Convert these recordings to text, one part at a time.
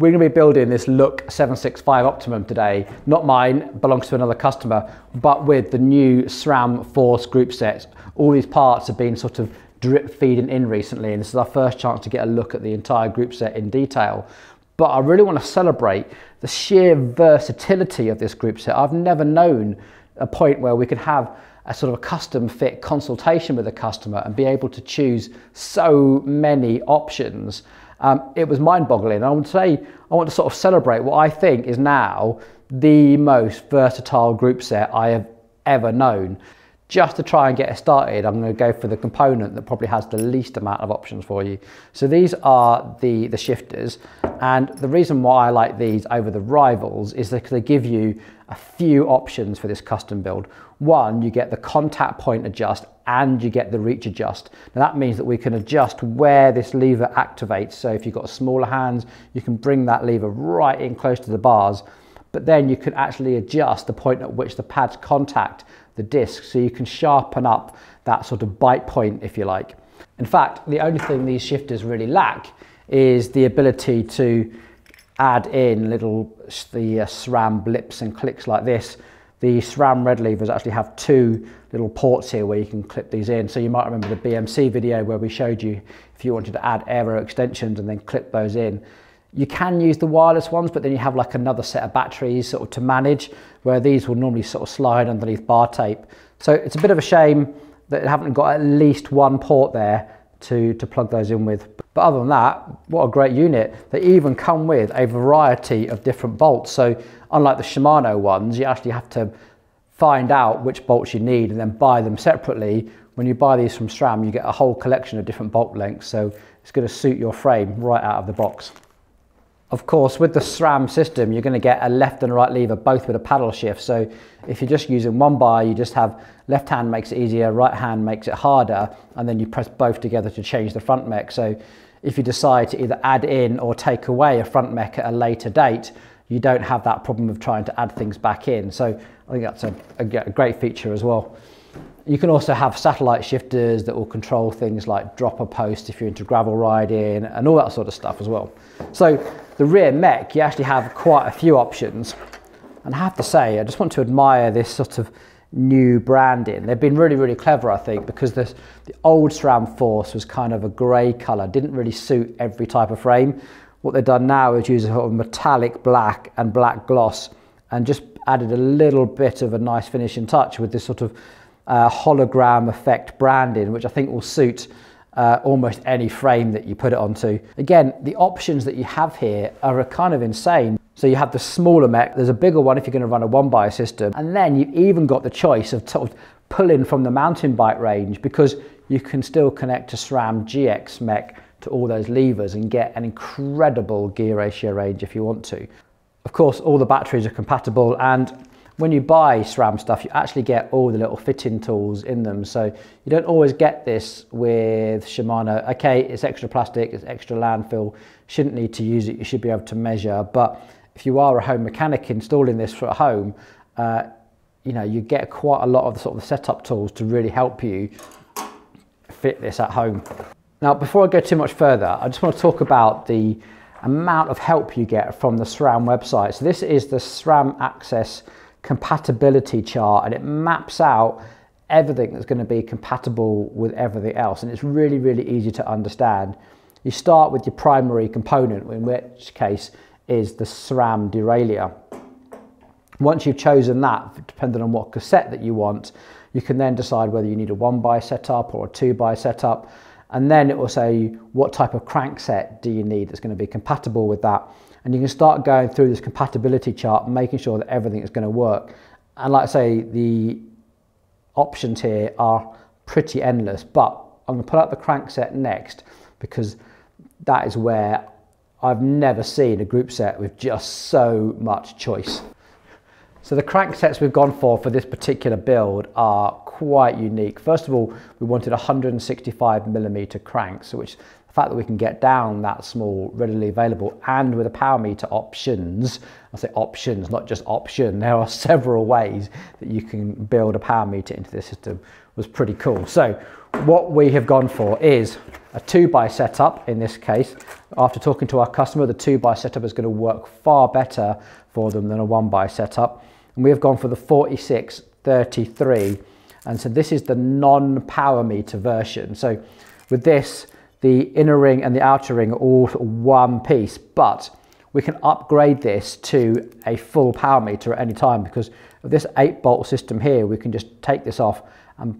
We're going to be building this Look 765 Optimum today, not mine, belongs to another customer, but with the new SRAM Force group sets. All these parts have been sort of drip feeding in recently, and this is our first chance to get a look at the entire group set in detail. But I really want to celebrate the sheer versatility of this group set. I've never known a point where we could have a sort of a custom fit consultation with a customer and be able to choose so many options. It was mind-boggling. I would say I want to sort of celebrate what I think is now the most versatile group set I have ever known. Just to try and get it started, I'm going to go for the component that probably has the least amount of options for you. So these are the shifters, and the reason why I like these over the rivals is that they give you a few options for this custom build. One, you get the contact point adjust and you get the reach adjust. Now that means that we can adjust where this lever activates. So if you've got smaller hands, you can bring that lever right in close to the bars, but then you can actually adjust the point at which the pads contact the disc, so you can sharpen up that sort of bite point, if you like. In fact, the only thing these shifters really lack is the ability to add in the SRAM blips and clicks like this. The SRAM Red levers actually have two little ports here where you can clip these in. So you might remember the BMC video where we showed you if you wanted to add aero extensions and then clip those in. You can use the wireless ones, but then you have like another set of batteries sort of to manage, where these will normally sort of slide underneath bar tape. So it's a bit of a shame that they haven't got at least one port there to plug those in with. But other than that, what a great unit. They even come with a variety of different bolts. So unlike the Shimano ones, you actually have to find out which bolts you need and then buy them separately. When you buy these from SRAM, you get a whole collection of different bolt lengths. So it's going to suit your frame right out of the box. Of course, with the SRAM system, you're going to get a left and right lever, both with a paddle shift. So if you're just using one bar, you just have left hand makes it easier, right hand makes it harder, and then you press both together to change the front mech. So if you decide to either add in or take away a front mech at a later date, you don't have that problem of trying to add things back in. So I think that's a great feature as well. You can also have satellite shifters that will control things like dropper posts if you're into gravel riding and all that sort of stuff as well. So the rear mech, you actually have quite a few options. And I have to say, I just want to admire this sort of new branding. They've been really, really clever, I think, because the old SRAM Force was kind of a grey colour, didn't really suit every type of frame. What they've done now is use a sort of metallic black and black gloss and just added a little bit of a nice finishing touch with this sort of hologram effect branding, which I think will suit almost any frame that you put it onto. Again, the options that you have here are kind of insane. So you have the smaller mech, there's a bigger one if you're going to run a one-by system, and then you've even got the choice of sort of pulling from the mountain bike range, because you can still connect to SRAM GX mech to all those levers and get an incredible gear ratio range if you want to. Of course, all the batteries are compatible, and when you buy SRAM stuff, you actually get all the little fitting tools in them. So you don't always get this with Shimano. Okay, it's extra plastic, it's extra landfill, shouldn't need to use it, you should be able to measure. But if you are a home mechanic installing this for at home, you know, you get quite a lot of the sort of setup tools to really help you fit this at home. Now, before I go too much further, I just want to talk about the amount of help you get from the SRAM website. So this is the SRAM Access compatibility chart, and it maps out everything that's going to be compatible with everything else, and it's really, really easy to understand. You start with your primary component, in which case is the SRAM derailleur. Once you've chosen that, depending on what cassette that you want, you can then decide whether you need a 1x setup or a 2x setup, and then it will say what type of crankset do you need that's going to be compatible with that. And you can start going through this compatibility chart, making sure that everything is going to work. And like I say, the options here are pretty endless, but I'm going to put out the crankset next, because that is where I've never seen a group set with just so much choice. So the cranksets we've gone for this particular build are quite unique. First of all, we wanted 165mm cranks, which the fact that we can get down that small, readily available, and with a power meter options. I say options, not just option. There are several ways that you can build a power meter into this system. It was pretty cool. So what we have gone for is a 2x setup in this case, after talking to our customer, the 2x setup is going to work far better for them than a 1x setup. And we have gone for the 4633. And so this is the non-power meter version. So with this, the inner ring and the outer ring are all one piece, but we can upgrade this to a full power meter at any time, because of this 8-bolt system here, we can just take this off and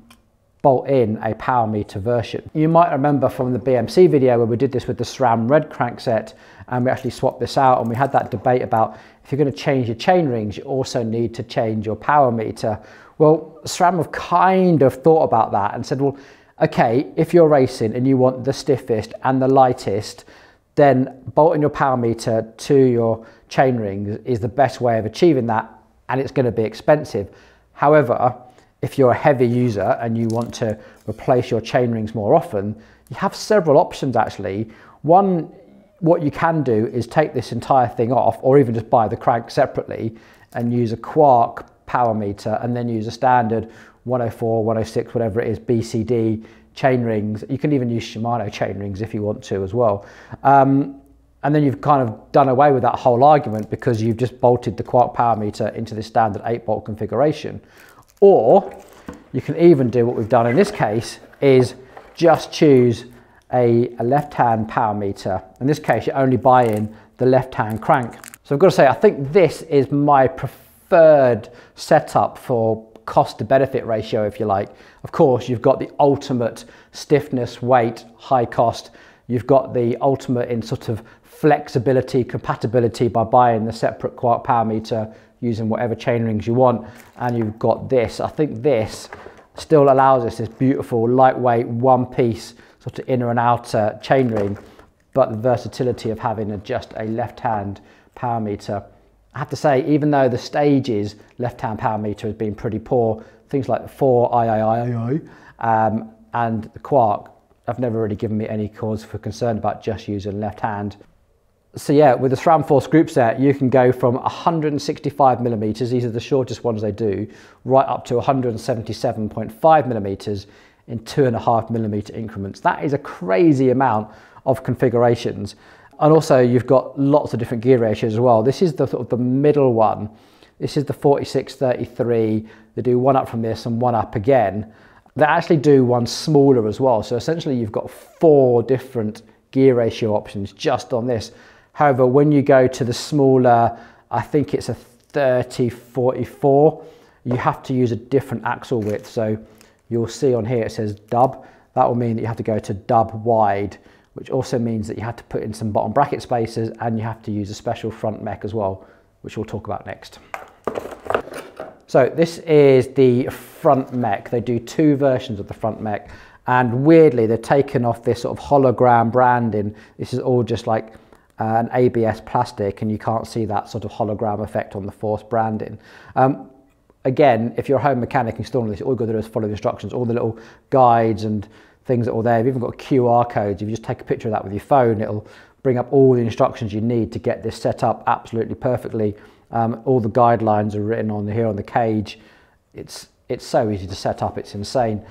bolt in a power meter version. You might remember from the BMC video where we did this with the SRAM Red crankset, and we actually swapped this out, and we had that debate about if you're going to change your chain rings, you also need to change your power meter. Well, SRAM have kind of thought about that and said, well, okay, if you're racing and you want the stiffest and the lightest, then bolting your power meter to your chain rings is the best way of achieving that, and it's going to be expensive. However, if you're a heavy user and you want to replace your chain rings more often, you have several options actually. One, what you can do is take this entire thing off, or even just buy the crank separately and use a Quarq power meter, and then use a standard 104, 106, whatever it is, BCD chain rings. You can even use Shimano chain rings if you want to as well. And then you've kind of done away with that whole argument, because you've just bolted the Quarq power meter into the standard 8-bolt configuration. Or you can even do what we've done in this case, is just choose a left-hand power meter. In this case, you only buy in the left-hand crank. So I've got to say, I think this is my preferred setup for cost to benefit ratio, if you like. Of course, you've got the ultimate stiffness, weight, high cost. You've got the ultimate in sort of flexibility, compatibility by buying the separate Quarq power meter, using whatever chain rings you want, and you've got this. I think this still allows us this beautiful, lightweight, one-piece sort of inner and outer chain ring, but the versatility of having just a left-hand power meter. I have to say, even though the Stages left-hand power meter has been pretty poor, things like the 4 III and the Quarq have never really given me any cause for concern about just using left-hand. So yeah, with the SRAM Force group set, you can go from 165 millimeters, these are the shortest ones they do, right up to 177.5 millimeters in 2.5 millimeter increments. That is a crazy amount of configurations. And also you've got lots of different gear ratios as well. This is the sort of the middle one. This is the 4633. They do one up from this and one up again. They actually do one smaller as well. So essentially you've got 4 different gear ratio options just on this. However, when you go to the smaller, I think it's a 3044, you have to use a different axle width. So you'll see on here it says DUB. That will mean that you have to go to DUB wide, which also means that you have to put in some bottom bracket spacers, and you have to use a special front mech as well, which we'll talk about next. So this is the front mech. They do 2 versions of the front mech, and weirdly they've taken off this sort of hologram branding. This is all just like an ABS plastic, and you can't see that sort of hologram effect on the Force branding. Again, if you're a home mechanic installing this, all you've got to do is follow the instructions, all the little guides and things that are all there. You've even got QR codes. If you just take a picture of that with your phone, it'll bring up all the instructions you need to get this set up absolutely perfectly. All the guidelines are written on here on the cage. It's so easy to set up, it's insane.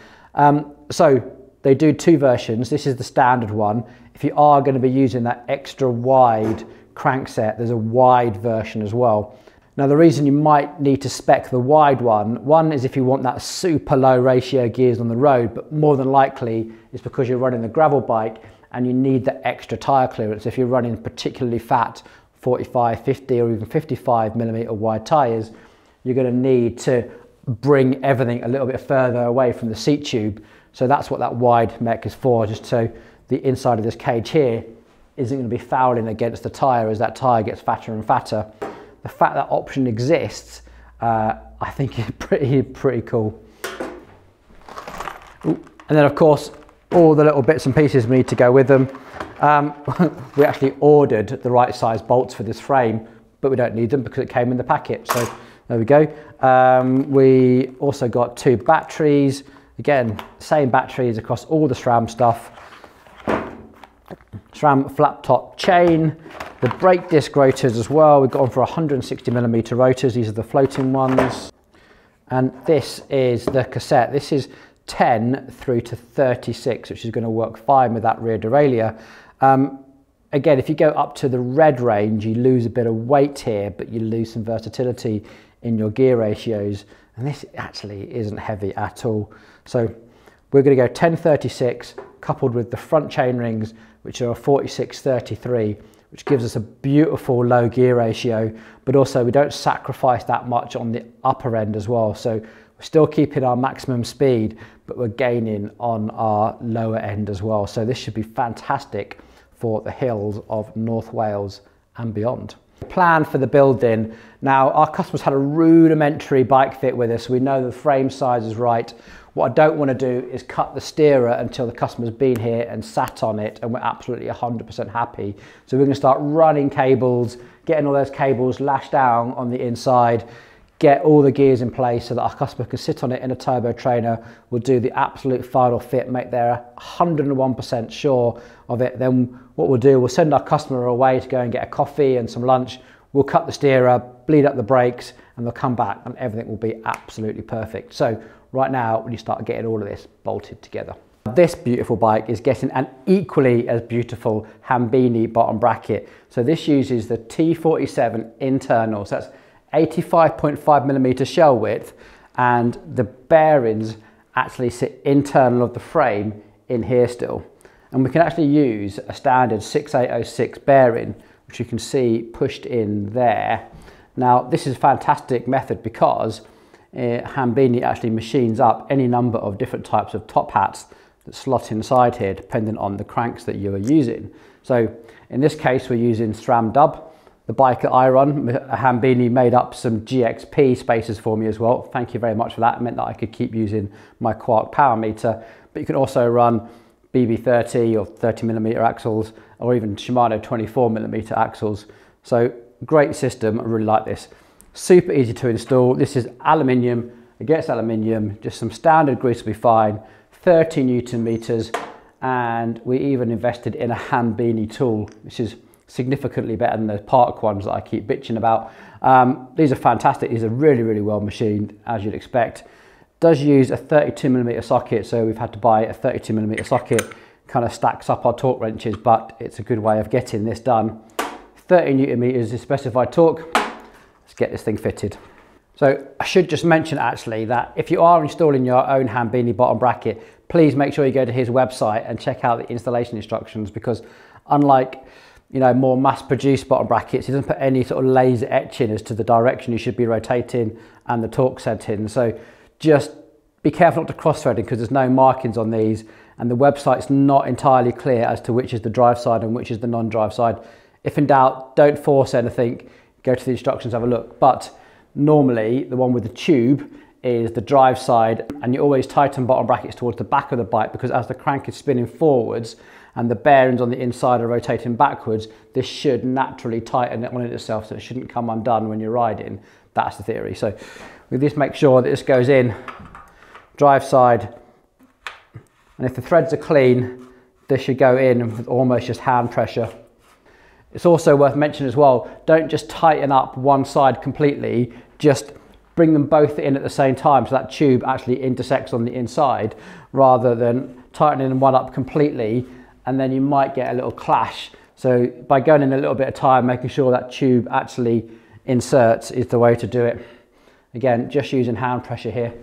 So they do 2 versions. This is the standard one. If you are going to be using that extra wide crankset, there's a wide version as well. Now, the reason you might need to spec the wide one is if you want that super low ratio gears on the road, but more than likely it's because you're running the gravel bike and you need that extra tire clearance. If you're running particularly fat 45, 50 or even 55 millimeter wide tires, you're going to need to bring everything a little bit further away from the seat tube. So that's what that wide mech is for, just so the inside of this cage here isn't going to be fouling against the tire as that tire gets fatter and fatter. The fact that option exists, I think is pretty cool. Ooh. And then of course, all the little bits and pieces we need to go with them. We actually ordered the right size bolts for this frame, but we don't need them because it came in the packet. So there we go. We also got 2 batteries. Again, same batteries across all the SRAM stuff. SRAM flap top chain, the brake disc rotors as well. We've gone for 160 millimeter rotors. These are the floating ones. And this is the cassette. This is 10 through to 36, which is going to work fine with that rear derailleur. Again, if you go up to the red range, you lose a bit of weight here, but you lose some versatility in your gear ratios. And this actually isn't heavy at all. So we're going to go 10-36 coupled with the front chain rings, which are 46-33, which gives us a beautiful low gear ratio, but also we don't sacrifice that much on the upper end as well. So we're still keeping our maximum speed, but we're gaining on our lower end as well. So this should be fantastic for the hills of North Wales and beyond. Plan for the build-in. Now, our customers had a rudimentary bike fit with us. We know the frame size is right. What I don't want to do is cut the steerer until the customer's been here and sat on it and we're absolutely 100% happy. So we're going to start running cables, getting all those cables lashed down on the inside, get all the gears in place so that our customer can sit on it in a turbo trainer. We'll do the absolute final fit, make their 101% sure of it. Then what we'll do, we'll send our customer away to go and get a coffee and some lunch. We'll cut the steerer, bleed up the brakes, and they'll come back and everything will be absolutely perfect. So right now, when you start getting all of this bolted together. This beautiful bike is getting an equally as beautiful Hambini bottom bracket. So this uses the T47 internal. So that's 85.5mm shell width, and the bearings actually sit internal of the frame in here still. And we can actually use a standard 6806 bearing, which you can see pushed in there. Now, this is a fantastic method because Hambini actually machines up any number of different types of top hats that slot inside here, depending on the cranks that you are using. So in this case, we're using SRAM DUB. The bike that I run, Hambini, made up some GXP spacers for me as well. Thank you very much for that. It meant that I could keep using my Quarq power meter, but you can also run BB30 or 30mm axles, or even Shimano 24mm axles. So great system, I really like this. Super easy to install. This is aluminium against aluminium, just some standard grease will be fine, 30 Newton meters. And we even invested in a Hambini tool, which is significantly better than the Park ones that I keep bitching about. These are fantastic. These are really, really well machined, as you'd expect. Does use a 32mm socket, so we've had to buy a 32mm socket. Kind of stacks up our torque wrenches, but it's a good way of getting this done. 30 Newton meters is specified torque. Let's get this thing fitted. So I should just mention actually that if you are installing your own Hambini bottom bracket, please make sure you go to his website and check out the installation instructions, because unlike, you know, more mass-produced bottom brackets, he doesn't put any sort of laser etching as to the direction you should be rotating and the torque setting. So just be careful not to cross-threading, because there's no markings on these, and the website's not entirely clear as to which is the drive side and which is the non-drive side. If in doubt, don't force anything, go to the instructions, have a look. But normally the one with the tube is the drive side, and you always tighten bottom brackets towards the back of the bike, because as the crank is spinning forwards and the bearings on the inside are rotating backwards, this should naturally tighten it on itself, so it shouldn't come undone when you're riding. That's the theory. So with this, make sure that this goes in, drive side, and if the threads are clean, this should go in with almost just hand pressure. It's also worth mentioning as well, don't just tighten up one side completely, just bring them both in at the same time, so that tube actually intersects on the inside, rather than tightening one up completely and then you might get a little clash. So by going in a little bit of time, making sure that tube actually inserts is the way to do it. Again, just using hand pressure here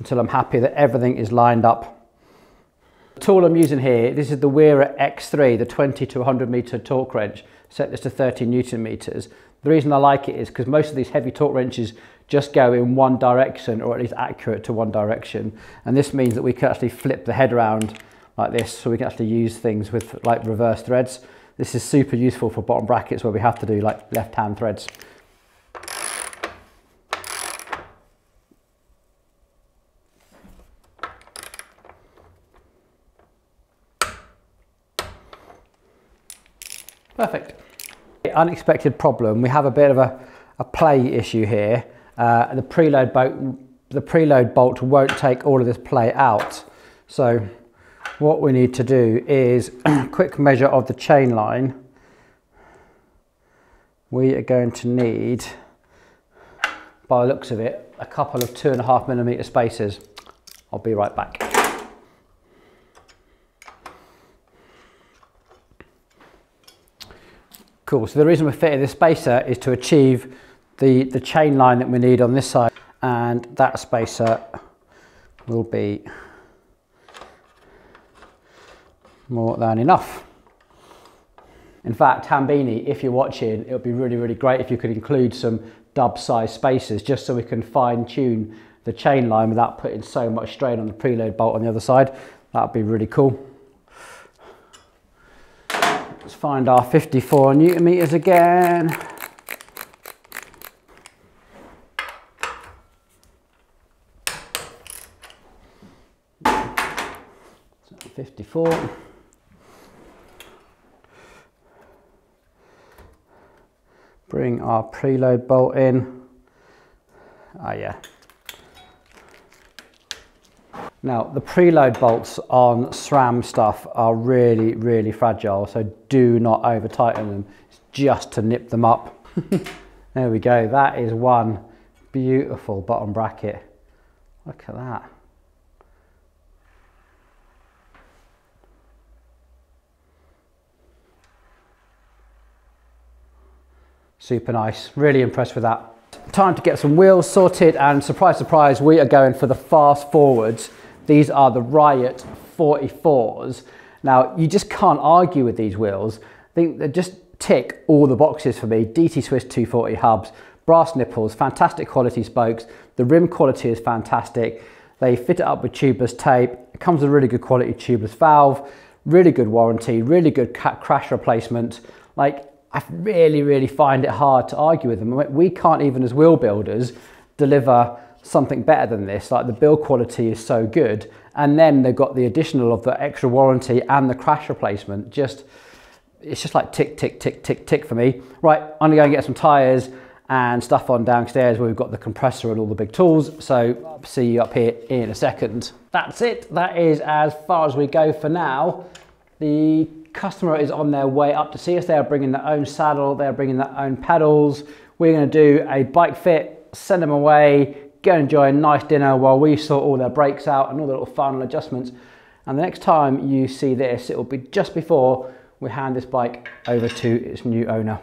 until I'm happy that everything is lined up. The tool I'm using here, this is the Wera X3, the 20 to 100 meter torque wrench. Set this to 30 Newton meters. The reason I like it is because most of these heavy torque wrenches just go in one direction, or at least accurate to one direction. And this means that we can actually flip the head around like this, so we can actually use things with like reverse threads. This is super useful for bottom brackets where we have to do like left hand threads. Perfect. Unexpected problem. We have a bit of a play issue here. The preload bolt won't take all of this play out. So what we need to do is quick measure of the chain line. We are going to need, by the looks of it, a couple of 2.5mm spacers. I'll be right back. Cool, so the reason we're fitting this spacer is to achieve the chain line that we need on this side, and that spacer will be more than enough. In fact, Hambini, if you're watching, it would be really, really great if you could include some DUB size spacers just so we can fine tune the chain line without putting so much strain on the preload bolt on the other side. That'd be really cool. Let's find our 54 Newton meters again. So 54. Bring our preload bolt in. Ah, yeah. Now, the preload bolts on SRAM stuff are really, really fragile, so do not over tighten them. It's just to nip them up. There we go, that is one beautiful bottom bracket. Look at that. Super nice, really impressed with that. Time to get some wheels sorted, and surprise, surprise, we are going for the fast forwards. These are the Ryot 44s. Now, you just can't argue with these wheels. I think they just tick all the boxes for me. DT Swiss 240 hubs, brass nipples, fantastic quality spokes. The rim quality is fantastic. They fit it up with tubeless tape. It comes with a really good quality tubeless valve, really good warranty, really good crash replacement. Like, I really, really find it hard to argue with them. We can't even, as wheel builders, deliver something better than this. Like, the build quality is so good, and then they've got the additional of the extra warranty and the crash replacement. Just, it's just like tick, tick, tick, tick, tick for me. Right, I'm gonna go and get some tires and stuff on downstairs where we've got the compressor and all the big tools. So see you up here in a second. That's it, that is as far as we go for now. The customer is on their way up to see us. They are bringing their own saddle, they're bringing their own pedals. We're going to do a bike fit, send them away, go and enjoy a nice dinner while we sort all their brakes out and all the little final adjustments. And the next time you see this, it will be just before we hand this bike over to its new owner.